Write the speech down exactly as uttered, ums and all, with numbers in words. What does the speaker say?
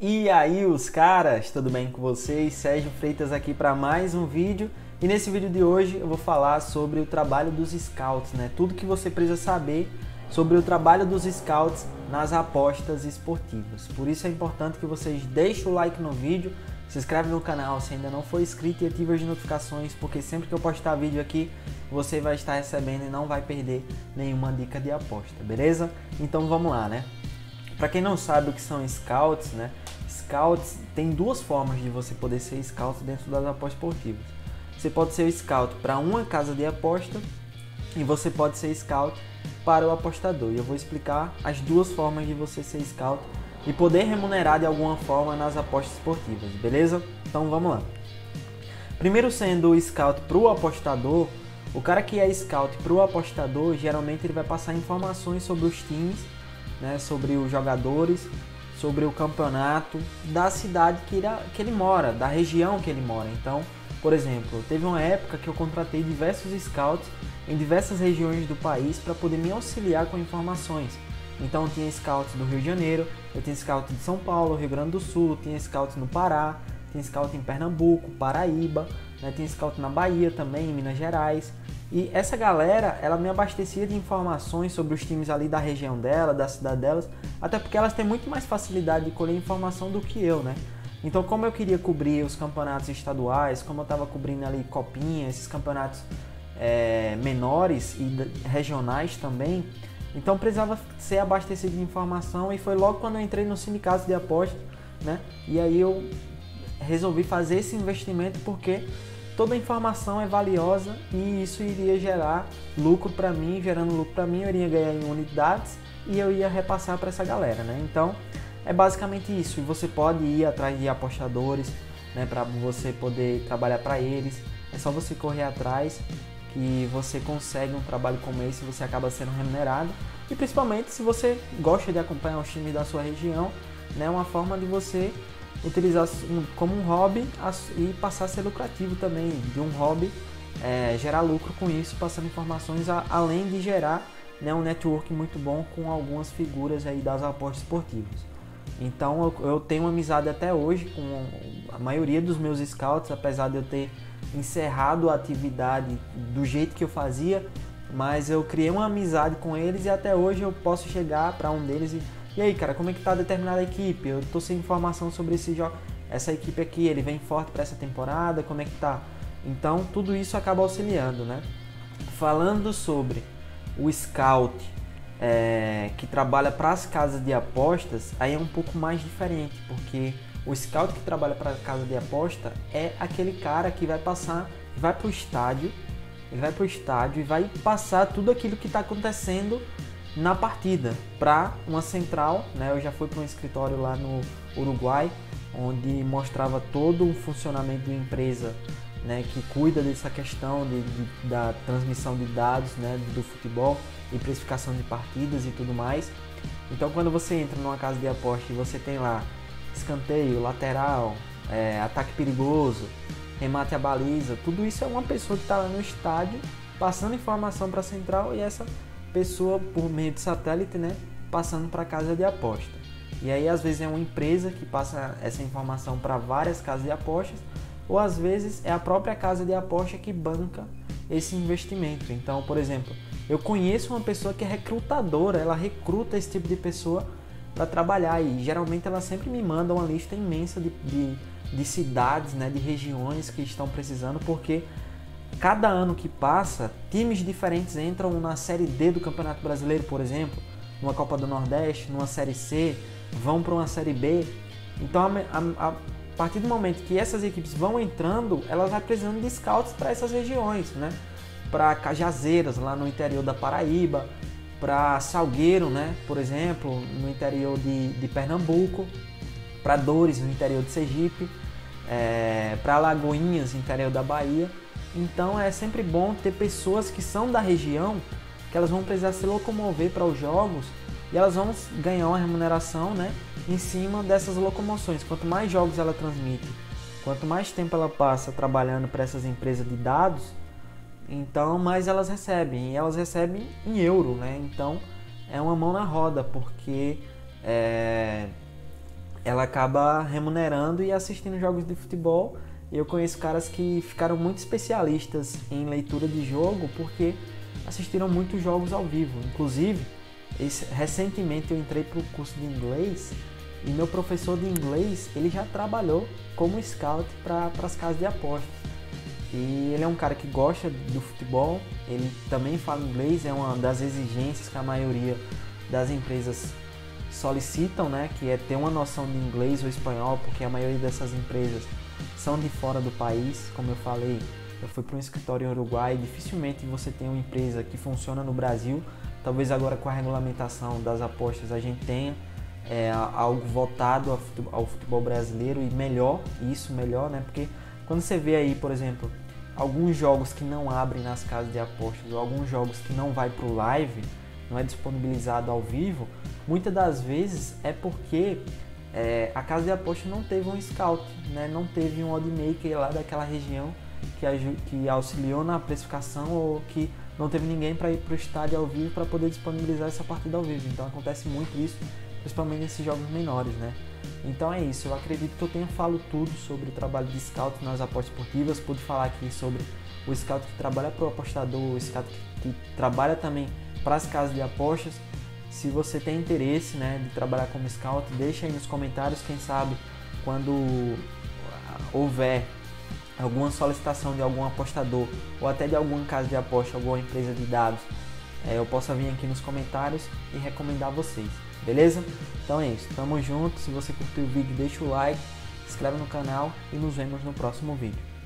E aí, os caras, tudo bem com vocês? Sérgio Freitas aqui para mais um vídeo. E nesse vídeo de hoje eu vou falar sobre o trabalho dos scouts, né? Tudo que você precisa saber sobre o trabalho dos scouts nas apostas esportivas. Por isso é importante que vocês deixem o like no vídeo, se inscreve no canal se ainda não for inscrito e ative as notificações, porque sempre que eu postar vídeo aqui, você vai estar recebendo e não vai perder nenhuma dica de aposta, beleza? Então vamos lá, né? Para quem não sabe o que são scouts, né? Scouts, tem duas formas de você poder ser scout dentro das apostas esportivas. Você pode ser scout para uma casa de aposta e você pode ser scout para o apostador. E eu vou explicar as duas formas de você ser scout e poder remunerar de alguma forma nas apostas esportivas, beleza? Então vamos lá. Primeiro, sendo o scout para o apostador, o cara que é scout para o apostador, geralmente ele vai passar informações sobre os times, né, sobre os jogadores, sobre o campeonato da cidade que, irá, que ele mora, da região que ele mora. Então, por exemplo, teve uma época que eu contratei diversos scouts em diversas regiões do país para poder me auxiliar com informações. Então, eu tinha scouts do Rio de Janeiro, eu tinha scouts de São Paulo, Rio Grande do Sul, tinha scouts no Pará, tinha scouts em Pernambuco, Paraíba, né, tinha scout na Bahia também, em Minas Gerais. E essa galera, ela me abastecia de informações sobre os times ali da região dela, da cidade delas, até porque elas têm muito mais facilidade de colher informação do que eu, né? Então, como eu queria cobrir os campeonatos estaduais, como eu estava cobrindo ali Copinha, esses campeonatos é, menores e regionais também, então precisava ser abastecido de informação, e foi logo quando eu entrei no sindicato de apostas, né? E aí eu resolvi fazer esse investimento porque toda a informação é valiosa e isso iria gerar lucro para mim. Gerando lucro para mim, eu iria ganhar em unidades e eu ia repassar para essa galera, né? Então, é basicamente isso. E você pode ir atrás de apostadores, né, para você poder trabalhar para eles. É só você correr atrás que você consegue um trabalho como esse, você acaba sendo remunerado. E principalmente se você gosta de acompanhar os times da sua região, né, é uma forma de você utilizar como um hobby e passar a ser lucrativo também, de um hobby, é, gerar lucro com isso, passando informações, a, além de gerar, né, um network muito bom com algumas figuras aí das apostas esportivas. Então eu, eu tenho amizade até hoje com a maioria dos meus scouts, apesar de eu ter encerrado a atividade do jeito que eu fazia, mas eu criei uma amizade com eles e até hoje eu posso chegar para um deles e E aí, cara, como é que tá determinada equipe? Eu tô sem informação sobre esse jogo, essa equipe aqui, ele vem forte para essa temporada, como é que tá? Então, tudo isso acaba auxiliando, né? Falando sobre o scout é, que trabalha para as casas de apostas, aí é um pouco mais diferente, porque o scout que trabalha para a casa de aposta é aquele cara que vai passar, vai pro estádio, ele vai pro estádio e vai passar tudo aquilo que tá acontecendo na partida para uma central, né? Eu já fui para um escritório lá no Uruguai, onde mostrava todo o funcionamento de uma empresa, né, que cuida dessa questão de, de, da transmissão de dados, né, do futebol e precificação de partidas e tudo mais. Então, quando você entra numa casa de aposta e você tem lá escanteio, lateral, é, ataque perigoso, remate à baliza, tudo isso é uma pessoa que está lá no estádio passando informação para a central e essa pessoa, por meio de satélite, né, passando para casa de aposta. E aí, às vezes, é uma empresa que passa essa informação para várias casas de apostas, ou às vezes é a própria casa de aposta que banca esse investimento. Então, por exemplo, eu conheço uma pessoa que é recrutadora, ela recruta esse tipo de pessoa para trabalhar, e geralmente ela sempre me manda uma lista imensa de, de, de cidades, né, de regiões que estão precisando, porque cada ano que passa, times diferentes entram na Série D do Campeonato Brasileiro, por exemplo, numa Copa do Nordeste, numa Série C, vão para uma Série B. Então, a, a, a partir do momento que essas equipes vão entrando, elas vão precisando de scouts para essas regiões, né? Para Cajazeiras, lá no interior da Paraíba, para Salgueiro, né, por exemplo, no interior de, de Pernambuco, para Dores, no interior de Sergipe, é, para Alagoinhas, interior da Bahia. Então é sempre bom ter pessoas que são da região, que elas vão precisar se locomover para os jogos e elas vão ganhar uma remuneração, né, em cima dessas locomoções. Quanto mais jogos ela transmite, quanto mais tempo ela passa trabalhando para essas empresas de dados, então mais elas recebem. E elas recebem em euro, né? Então é uma mão na roda, porque é, ela acaba remunerando e assistindo jogos de futebol. Eu conheço caras que ficaram muito especialistas em leitura de jogo porque assistiram muitos jogos ao vivo. Inclusive, esse, recentemente eu entrei para o curso de inglês e meu professor de inglês ele já trabalhou como scout para as casas de apostas. E ele é um cara que gosta do futebol, ele também fala inglês, é uma das exigências que a maioria das empresas solicitam, né, que é ter uma noção de inglês ou espanhol, porque a maioria dessas empresas são de fora do país. Como eu falei, eu fui para um escritório em Uruguai, dificilmente você tem uma empresa que funciona no Brasil, talvez agora com a regulamentação das apostas a gente tenha é, algo voltado ao futebol, ao futebol brasileiro, e melhor, isso melhor, né, porque quando você vê aí, por exemplo, alguns jogos que não abrem nas casas de apostas, ou alguns jogos que não vai para o live, não é disponibilizado ao vivo, muitas das vezes é porque é, a casa de apostas não teve um scout, né? Não teve um oddmaker lá daquela região que, que auxiliou na precificação, ou que não teve ninguém para ir para o estádio ao vivo para poder disponibilizar essa partida ao vivo. Então acontece muito isso, principalmente nesses jogos menores, né? Então é isso, eu acredito que eu tenha falado tudo sobre o trabalho de scout nas apostas esportivas. Pude falar aqui sobre o scout que trabalha para o apostador, o scout que, que trabalha também para as casas de apostas. Se você tem interesse, né, de trabalhar como scout, deixa aí nos comentários, quem sabe quando houver alguma solicitação de algum apostador ou até de alguma casa de aposta, alguma empresa de dados, eu possa vir aqui nos comentários e recomendar vocês. Beleza? Então é isso, tamo junto, se você curtiu o vídeo deixa o like, se inscreve no canal e nos vemos no próximo vídeo.